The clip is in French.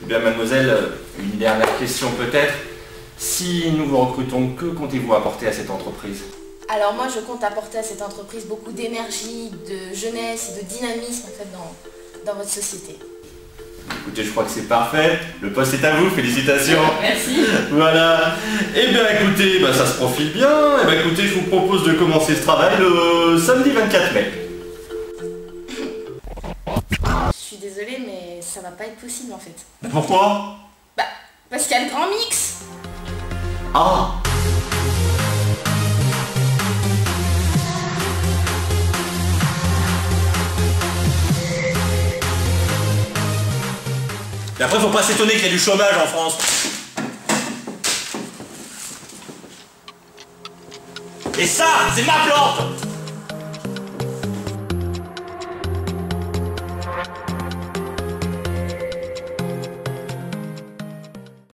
Eh bien, mademoiselle, une dernière question peut-être. Si nous vous recrutons, que comptez-vous apporter à cette entreprise? Alors moi, je compte apporter à cette entreprise beaucoup d'énergie, de jeunesse et de dynamisme en fait, dans votre société. Écoutez, je crois que c'est parfait. Le poste est à vous, félicitations. Merci. Voilà. Eh bien écoutez, ça se profile bien. Eh bien écoutez, je vous propose de commencer ce travail le samedi 24 mai. Je suis désolée, mais ça va pas être possible en fait. Pourquoi? Parce qu'il y a le grand mix. Ah. Et après, faut pas s'étonner qu'il y a du chômage en France. Et ça, c'est ma plante!